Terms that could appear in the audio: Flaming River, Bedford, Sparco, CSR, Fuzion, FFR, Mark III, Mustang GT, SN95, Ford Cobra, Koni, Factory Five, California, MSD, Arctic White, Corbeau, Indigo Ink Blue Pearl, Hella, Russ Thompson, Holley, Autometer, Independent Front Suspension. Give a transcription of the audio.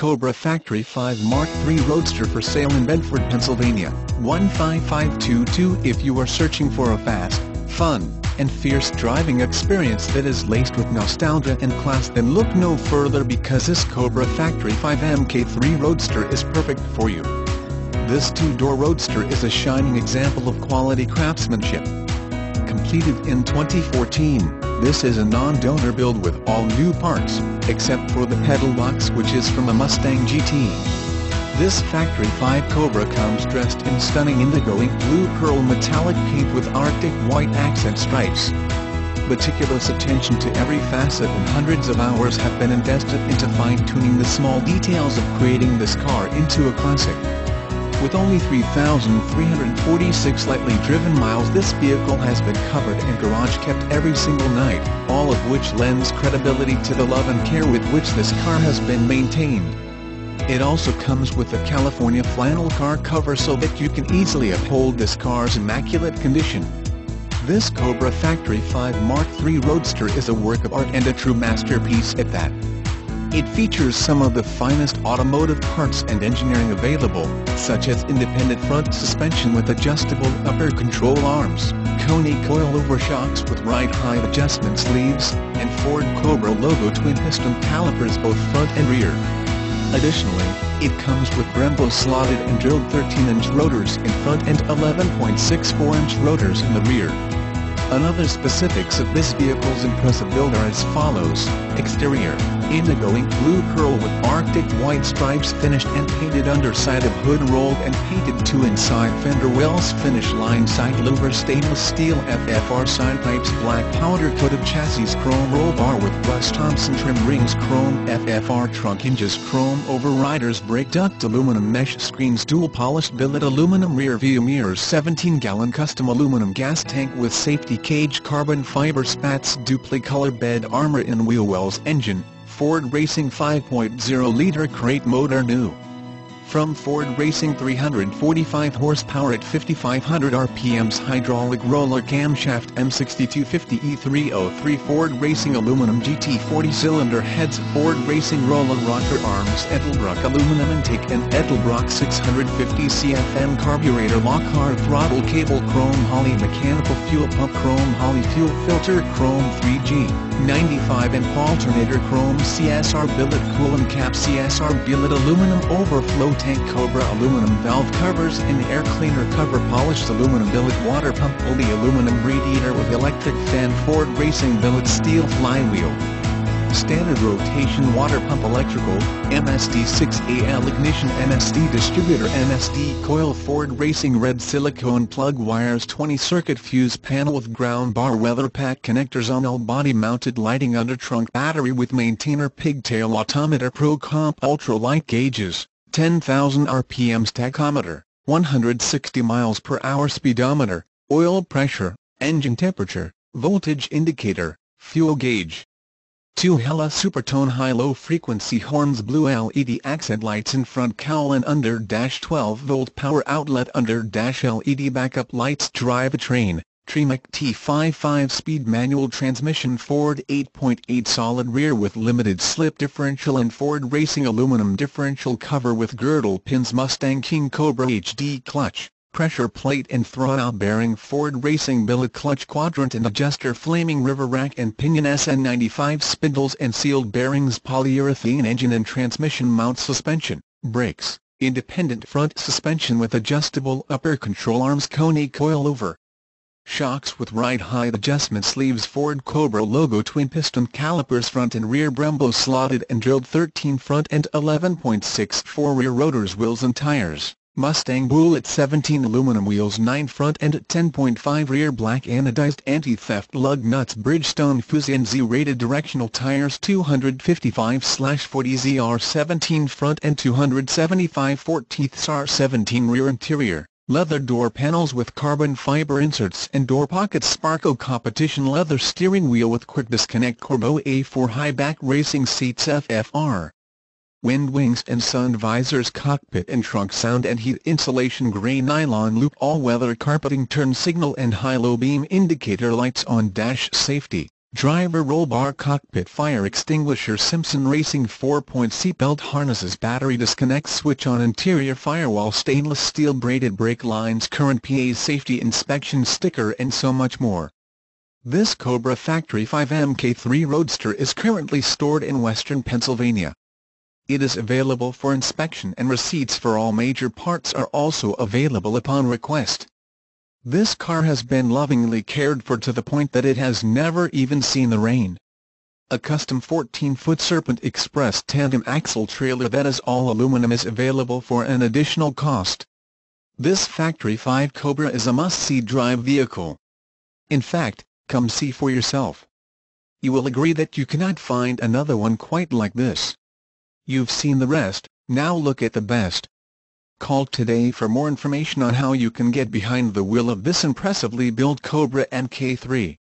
Cobra Factory 5 Mark III Roadster for sale in Bedford, Pennsylvania, 15522. If you are searching for a fast, fun, and fierce driving experience that is laced with nostalgia and class, then look no further, because this Cobra Factory 5 Mk3 Roadster is perfect for you. This two-door Roadster is a shining example of quality craftsmanship. Completed in 2014, this is a non-donor build with all new parts, except for the pedal box, which is from a Mustang GT. This Factory 5 Cobra comes dressed in stunning indigo ink blue pearl metallic paint with Arctic White accent stripes. Meticulous attention to every facet and hundreds of hours have been invested into fine-tuning the small details of creating this car into a classic. With only 3,346 lightly driven miles, this vehicle has been covered and garage kept every single night, all of which lends credibility to the love and care with which this car has been maintained. It also comes with a California flannel car cover so that you can easily uphold this car's immaculate condition. This Cobra Factory 5 Mark III Roadster is a work of art and a true masterpiece at that. It features some of the finest automotive parts and engineering available, such as independent front suspension with adjustable upper control arms, Koni coilover shocks with ride height adjustment sleeves, and Ford Cobra logo twin piston calipers both front and rear. Additionally, it comes with Brembo slotted and drilled 13-inch rotors in front and 11.64-inch rotors in the rear. Another specifics of this vehicle's impressive build are as follows: exterior, indigo ink blue pearl with Arctic White stripes finished and painted underside of hood rolled and painted to inside fender wells finish line side louver stainless steel FFR side pipes black powder coated chassis chrome roll bar with Russ Thompson trim rings chrome FFR trunk hinges chrome overriders brake duct aluminum mesh screens dual polished billet aluminum rear view mirrors 17-gallon custom aluminum gas tank with safety cage carbon fiber spats dupli-color bed armor in wheel wells engine, Ford Racing 5.0-liter crate motor new from Ford Racing 345 horsepower at 5,500 RPMs hydraulic roller camshaft M6250E303 Ford Racing aluminum GT 40-cylinder heads Ford Racing roller rocker arms Edelbrock aluminum intake and Edelbrock 650 CFM carburetor Lockhart throttle cable chrome Holley mechanical fuel pump chrome Holley fuel filter chrome 3G 95amp alternator chrome CSR billet coolant cap CSR billet aluminum overflow tank Cobra aluminum valve covers and air cleaner cover polished aluminum billet water pump Holley aluminum radiator with electric fan Ford Racing billet steel flywheel standard rotation water pump electrical MSD 6AL ignition MSD distributor MSD coil Ford Racing red silicone plug wires 20 circuit fuse panel with ground bar weather pack connectors on all body mounted lighting under trunk battery with maintainer pigtail Autometer Pro Comp ultra light gauges 10,000 RPMs tachometer, 160 miles per hour speedometer, oil pressure, engine temperature, voltage indicator, fuel gauge. Two Hella Supertone high-low frequency horns blue LED accent lights in front cowl and under dash 12-volt power outlet under dash LED backup lights drivetrain, Tremec T5 5-speed manual transmission Ford 8.8 solid rear with limited slip differential and Ford Racing aluminum differential cover with girdle pins Mustang King Cobra HD clutch, pressure plate and throttle bearing Ford Racing billet clutch quadrant and adjuster Flaming River rack and pinion SN95 spindles and sealed bearings polyurethane engine and transmission mount suspension, brakes, independent front suspension with adjustable upper control arms Koni coilover shocks with ride height adjustment sleeves Ford Cobra logo twin piston calipers front and rear Brembo slotted and drilled 13 front and 11.64 rear rotors wheels and tires, Mustang Bullet 17 aluminum wheels 9 front and 10.5 rear black anodized anti-theft lug nuts Bridgestone Fuzion Z-rated directional tires 255/40ZR17 front and 275/40ZR17 rear interior. Leather door panels with carbon fiber inserts and door pockets Sparco competition leather steering wheel with quick disconnect Corbeau A4 high back racing seats FFR. Wind wings and sun visors cockpit and trunk sound and heat insulation gray nylon loop all weather carpeting turn signal and high-low beam indicator lights on dash safety. driver roll bar, cockpit fire extinguisher, Simpson Racing 4-point seatbelt harnesses, battery disconnect switch on, interior firewall, stainless steel braided brake lines, current PA safety inspection sticker, and so much more. This Cobra Factory 5 Mk3 Roadster is currently stored in Western Pennsylvania. It is available for inspection, and receipts for all major parts are also available upon request. This car has been lovingly cared for to the point that it has never even seen the rain. A custom 14-foot Serpent Express tandem axle trailer that is all aluminum is available for an additional cost. This Factory 5 Cobra is a must-see drive vehicle. In fact, come see for yourself. You will agree that you cannot find another one quite like this. You've seen the rest, now look at the best. Call today for more information on how you can get behind the wheel of this impressively built Cobra Mk3.